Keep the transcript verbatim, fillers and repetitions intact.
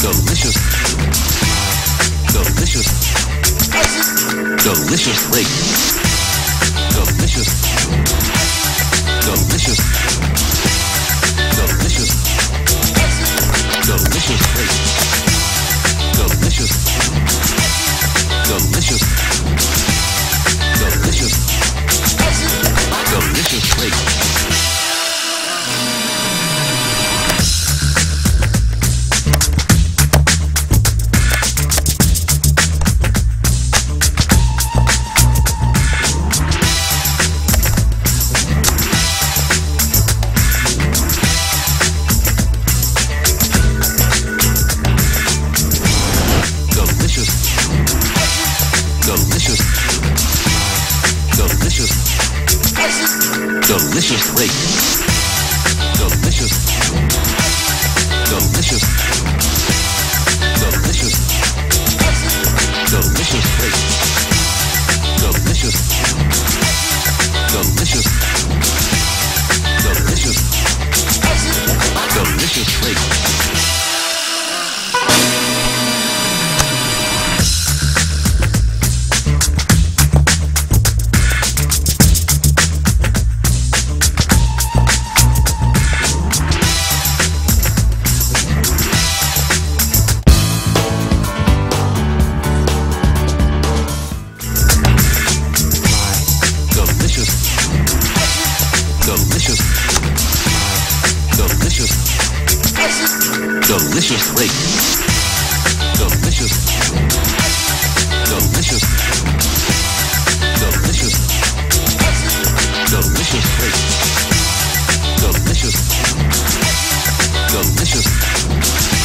delicious, delicious, deliciously, delicious, delicious, delicious, deliciously, delicious, delicious, delicious, deliciously. Deliciously, delicious, delicious, delicious, deliciously, delicious, delicious, delicious, deliciously. Deliciously, delicious, delicious, delicious, deliciously, delicious, delicious.